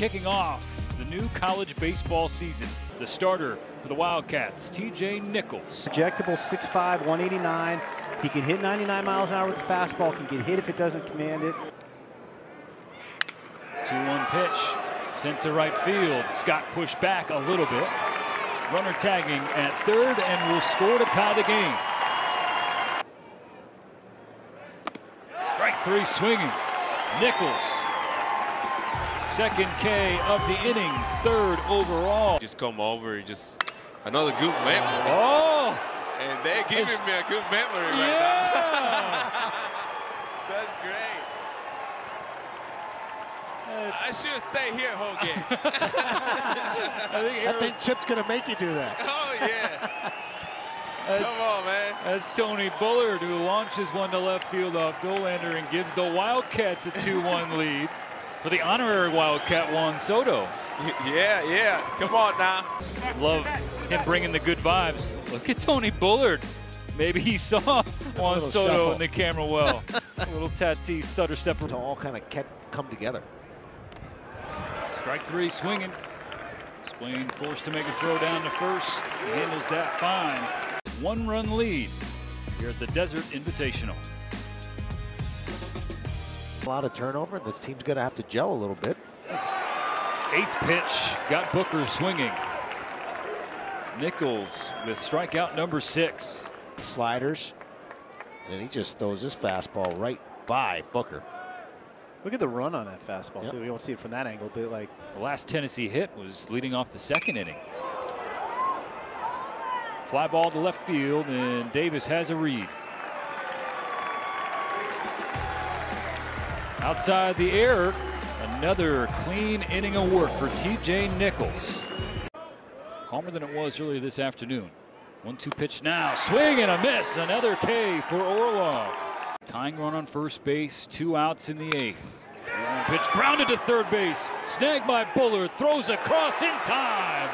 kicking off the new college baseball season. The starter for the Wildcats, T.J. Nichols. Projectable 6'5", 189. He can hit 99 miles an hour with the fastball. Can get hit if it doesn't command it. 2-1 pitch sent to right field. Scott pushed back a little bit. Runner tagging at third and will score to tie the game. Strike three swinging. Nichols. Second K of the inning, third overall. Just come over, just another good Mantler. Oh! And they're giving me a good Mantler right now. That's great. I should stay here whole game. I think Chip's gonna make you do that. Oh yeah. Come on, man. That's Tony Bullard who launches one to left field off Goldander and gives the Wildcats a 2-1 lead for the honorary Wildcat Juan Soto. Yeah, yeah. Come on now. Love him bringing the good vibes. Look at Tony Bullard. Maybe he saw Juan Soto shuffle in the camera well. A little Tatis stutter stepper. It all kind of come together. Strike three swinging. Splain forced to make a throw down to first. He handles that fine. 1-run lead here at the Desert Invitational. A lot of turnover. This team's going to have to gel a little bit. Eighth pitch got Booker swinging. Nichols with strikeout number 6. Sliders, and he just throws his fastball right by Booker. Look at the run on that fastball too. We don't see it from that angle, but like the last Tennessee hit was leading off the second inning. Fly ball to left field, and Davis has a read. Outside the error, another clean inning of work for T.J. Nichols. Calmer than it was earlier this afternoon. 1-2 pitch now, swing and a miss. Another K for Orloff. Tying run on first base, 2 outs in the 8th. Pitch grounded to third base. Snagged by Bullard, throws across in time.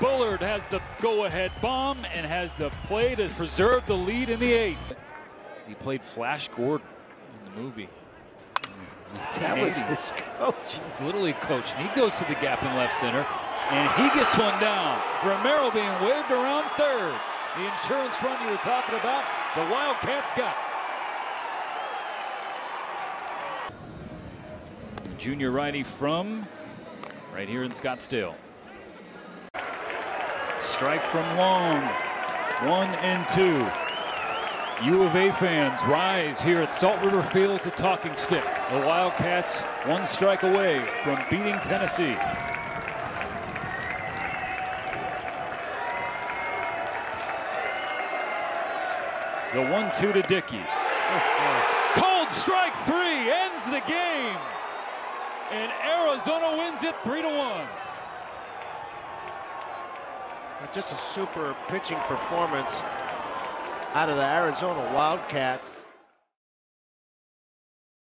Bullard has the go-ahead bomb and has the play to preserve the lead in the 8th. He played Flash Gordon in the movie. That was his coach. He's literally coached. He goes to the gap in left center, and he gets one down. Romero being waved around third. The insurance run you were talking about, the Wildcats got. Junior righty from right here in Scottsdale. Strike from Long, 1 and 2. U of A fans rise here at Salt River Field to Talking Stick. The Wildcats 1 strike away from beating Tennessee. The 1-2 to Dickey. Cold strike 3 ends the game. And Arizona wins it 3-1. Just a super pitching performance out of the Arizona Wildcats.